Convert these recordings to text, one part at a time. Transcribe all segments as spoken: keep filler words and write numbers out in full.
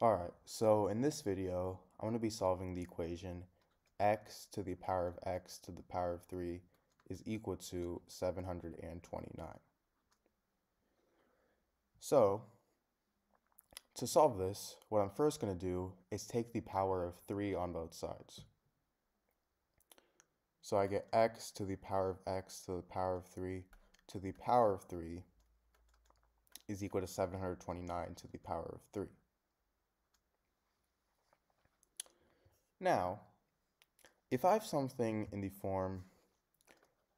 Alright, so in this video, I'm going to be solving the equation x to the power of x to the power of three is equal to seven hundred twenty-nine. So, to solve this, what I'm first going to do is take the power of three on both sides. So I get x to the power of x to the power of three to the power of three is equal to seven hundred twenty-nine to the power of three. Now, if I have something in the form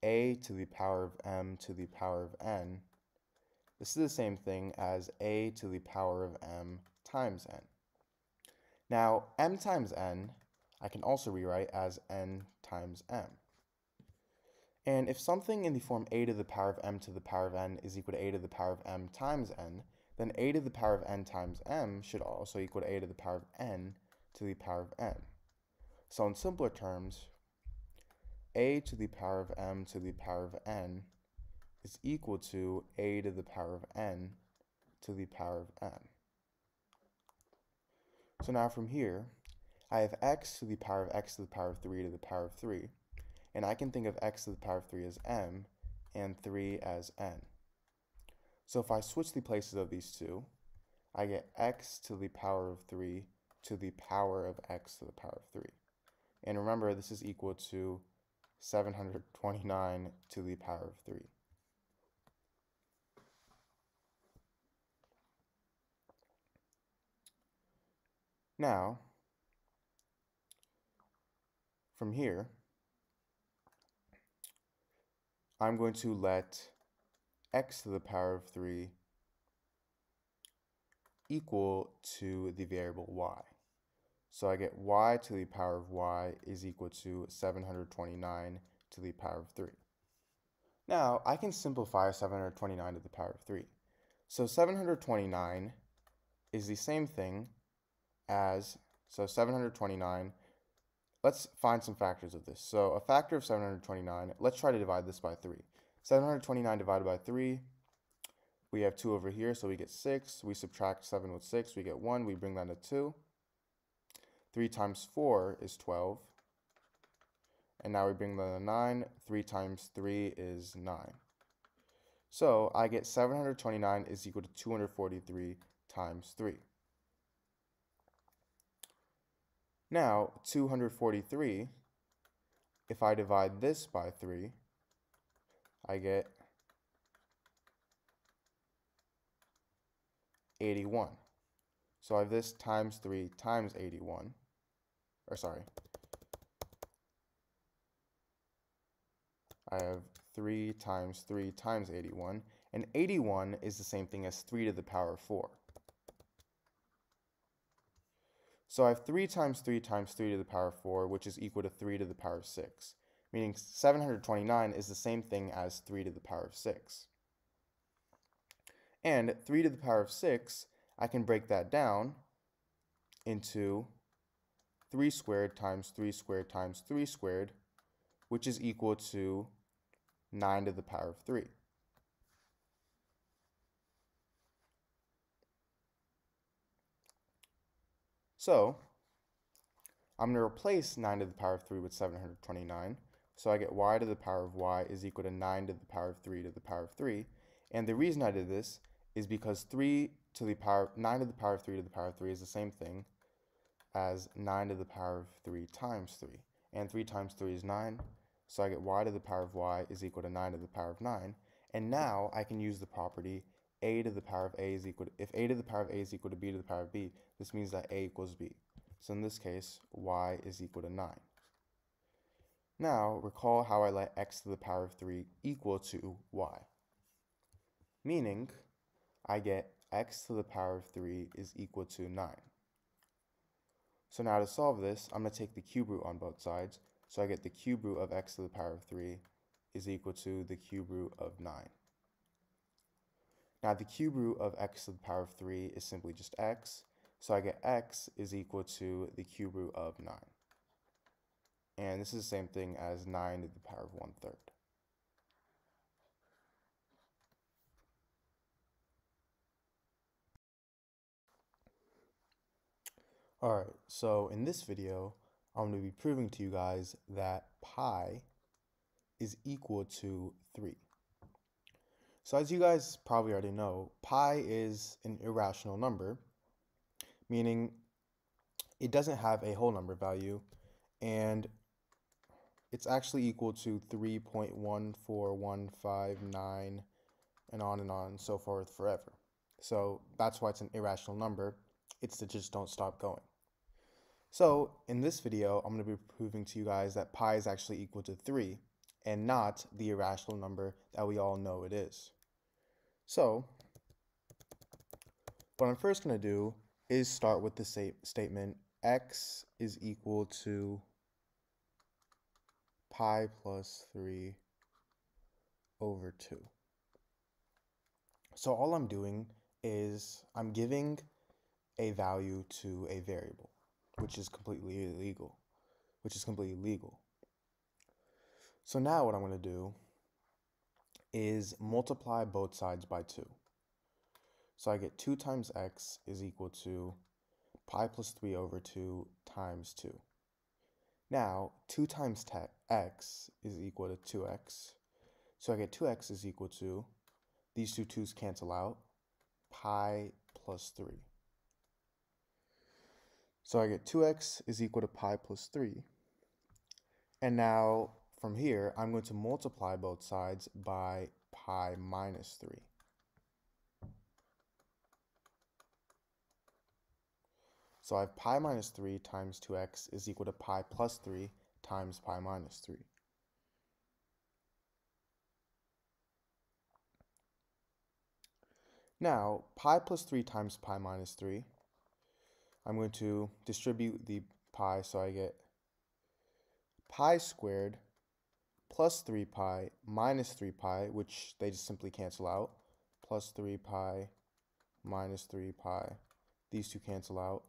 a to the power of m to the power of n, this is the same thing as a to the power of m times n. Now, m times n, I can also rewrite as n times m. And if something in the form a to the power of m to the power of n is equal to a to the power of m times n, then a to the power of n times m should also equal to a to the power of n to the power of m. So in simpler terms, a to the power of m to the power of n is equal to a to the power of n to the power of m. So now from here, I have x to the power of x to the power of three to the power of three, and I can think of x to the power of three as m and three as n. So if I switch the places of these two, I get x to the power of three to the power of x to the power of three. And remember, this is equal to seven hundred twenty-nine to the power of three. Now, from here, I'm going to let x to the power of three equal to the variable y. So I get y to the power of y is equal to seven hundred twenty-nine to the power of three. Now, I can simplify seven hundred twenty-nine to the power of three. So seven hundred twenty-nine is the same thing as, so seven hundred twenty-nine, let's find some factors of this. So a factor of seven hundred twenty-nine, let's try to divide this by three. seven hundred twenty-nine divided by three, we have two over here, so we get six. We subtract seven with six, we get one, we bring that to two. three times four is twelve, and now we bring that to nine. three times three is nine. So I get seven hundred twenty-nine is equal to two hundred forty-three times three. Now, two hundred forty-three, if I divide this by three, I get eighty-one. So I have this times three times eighty-one, or sorry, I have three times three times eighty-one, and eighty-one is the same thing as three to the power of four. So I have three times three times three to the power of four, which is equal to three to the power of six, meaning seven hundred twenty-nine is the same thing as three to the power of six. And three to the power of six, I can break that down into three squared times three squared times three squared, which is equal to nine to the power of three. So I'm going to replace nine to the power of three with seven hundred twenty-nine. So I get y to the power of y is equal to nine to the power of three to the power of three. And the reason I did this is because three to the power nine to the power of three to the power of three is the same thing as nine to the power of three times three, and three times three is nine, so I get y to the power of y is equal to nine to the power of nine. And now I can use the property a to the power of a is equal to, if a to the power of a is equal to b to the power of b, this means that a equals b. So in this case, y is equal to nine. Now recall how I let x to the power of three equal to y, meaning I get x to the power of three is equal to nine. So now to solve this, I'm going to take the cube root on both sides. So I get the cube root of x to the power of three is equal to the cube root of nine. Now the cube root of x to the power of three is simply just x. So I get x is equal to the cube root of nine. And this is the same thing as nine to the power of one third. Alright, so in this video, I'm going to be proving to you guys that pi is equal to three. So as you guys probably already know, pi is an irrational number, meaning it doesn't have a whole number value, and it's actually equal to three point one four one five nine and on and on and so forth forever. So that's why it's an irrational number. It's to just don't stop going. So in this video, I'm going to be proving to you guys that pi is actually equal to three and not the irrational number that we all know it is. So what I'm first going to do is start with the st- statement x is equal to pi plus three over two. So all I'm doing is I'm giving a value to a variable, which is completely illegal, which is completely legal. So now what I'm going to do is multiply both sides by two. So I get two times x is equal to pi plus three over two times two. Now, two times x is equal to two x. So I get two x is equal to, these two twos cancel out, pi plus three. So I get two x is equal to pi plus three. And now from here, I'm going to multiply both sides by pi minus three. So I have pi minus three times two x is equal to pi plus three times pi minus three. Now, pi plus three times pi minus three, I'm going to distribute the pi, so I get pi squared plus three pi minus three pi, which they just simply cancel out, plus three pi minus three pi, these two cancel out,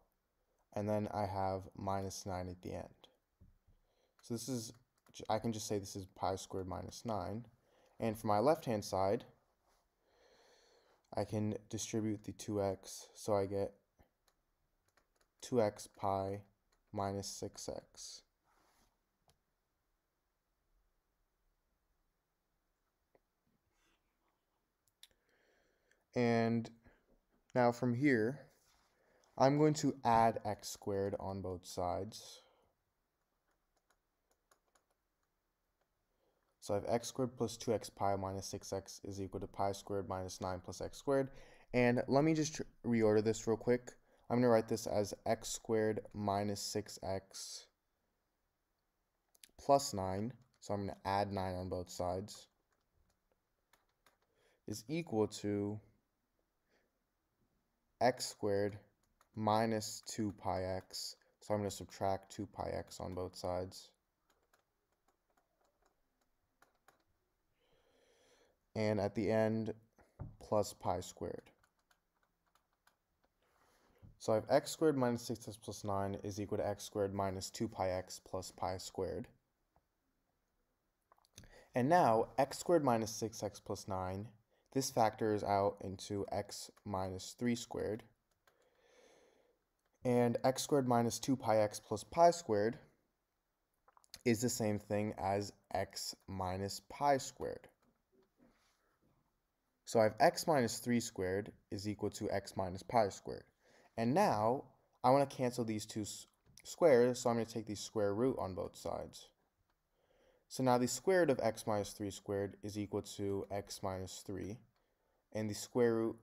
and then I have minus nine at the end. So this is, I can just say this is pi squared minus nine, and for my left-hand side, I can distribute the two x, so I get two x pi minus six x. And now from here, I'm going to add x squared on both sides. So I have x squared plus two x pi minus six x is equal to pi squared minus nine plus x squared. And let me just reorder this real quick. I'm going to write this as x squared minus six x plus nine, so I'm going to add nine on both sides, is equal to x squared minus two pi x, so I'm going to subtract two pi x on both sides, and at the end, plus pi squared. So I have x squared minus six x plus nine is equal to x squared minus two pi x plus pi squared. And now x squared minus six x plus nine, this factors out into x minus three squared. And x squared minus two pi x plus pi squared is the same thing as x minus pi squared. So I have x minus three squared is equal to x minus pi squared. And now, I want to cancel these two squares, so I'm going to take the square root on both sides. So now the square root of x minus three squared is equal to x minus three, and the square root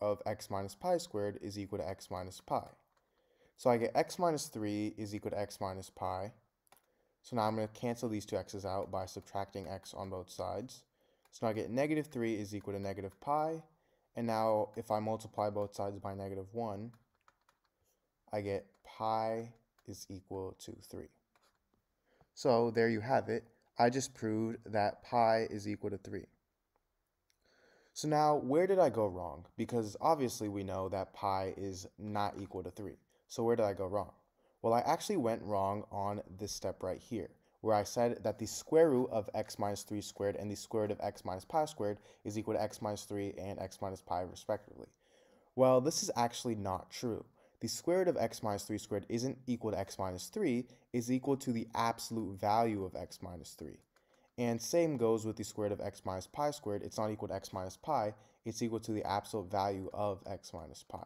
of x minus pi squared is equal to x minus pi. So I get x minus three is equal to x minus pi. So now I'm going to cancel these two x's out by subtracting x on both sides. So now I get negative three is equal to negative pi. And now, if I multiply both sides by negative one, I get pi is equal to three. So there you have it. I just proved that pi is equal to three. So now, where did I go wrong? Because obviously we know that pi is not equal to three. So where did I go wrong? Well, I actually went wrong on this step right here, where I said that the square root of x minus three squared and the square root of x minus pi squared is equal to x minus three and x minus pi respectively. Well, this is actually not true. the square root of x minus three squared isn't equal to x minus three, is equal to the absolute value of x minus three. And same goes with the square root of x minus pi squared. It's not equal to x minus pi. It's equal to the absolute value of x minus pi.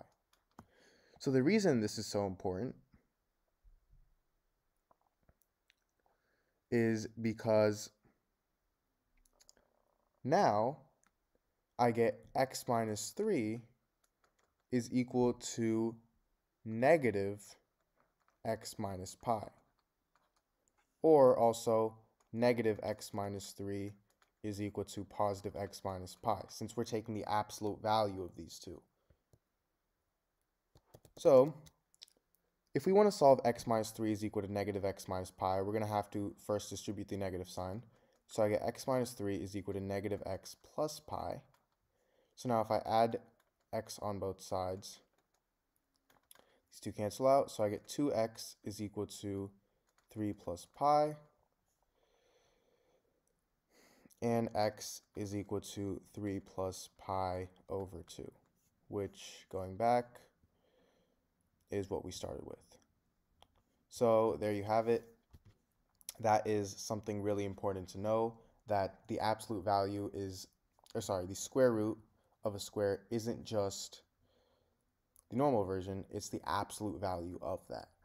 So the reason this is so important is because now I get x minus three is equal to negative x minus pi, or also negative x minus three is equal to positive x minus pi, since we're taking the absolute value of these two. So if we want to solve x minus three is equal to negative x minus pi, we're going to have to first distribute the negative sign. So I get x minus three is equal to negative x plus pi. So now if I add x on both sides, these two cancel out. So I get two x is equal to three plus pi. And x is equal to three plus pi over two, which, going back, is what we started with. So there you have it. That is something really important to know, that the absolute value is, or sorry, the square root of a square isn't just the normal version, it's the absolute value of that.